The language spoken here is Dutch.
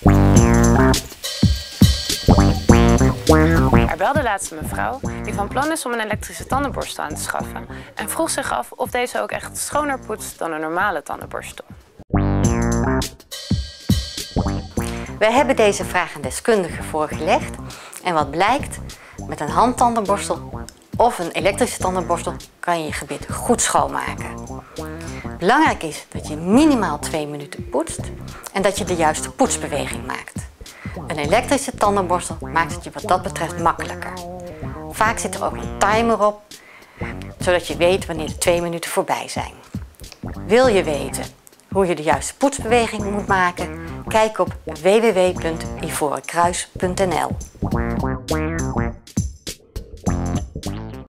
Er belde laatst een mevrouw die van plan is om een elektrische tandenborstel aan te schaffen en vroeg zich af of deze ook echt schoner poetst dan een normale tandenborstel. We hebben deze vraag aan deskundigen voorgelegd en wat blijkt, met een handtandenborstel of een elektrische tandenborstel kan je je gebit goed schoonmaken. Belangrijk is dat je minimaal 2 minuten poetst en dat je de juiste poetsbeweging maakt. Een elektrische tandenborstel maakt het je wat dat betreft makkelijker. Vaak zit er ook een timer op, zodat je weet wanneer de 2 minuten voorbij zijn. Wil je weten hoe je de juiste poetsbeweging moet maken? Kijk op www.ivorenkruis.nl.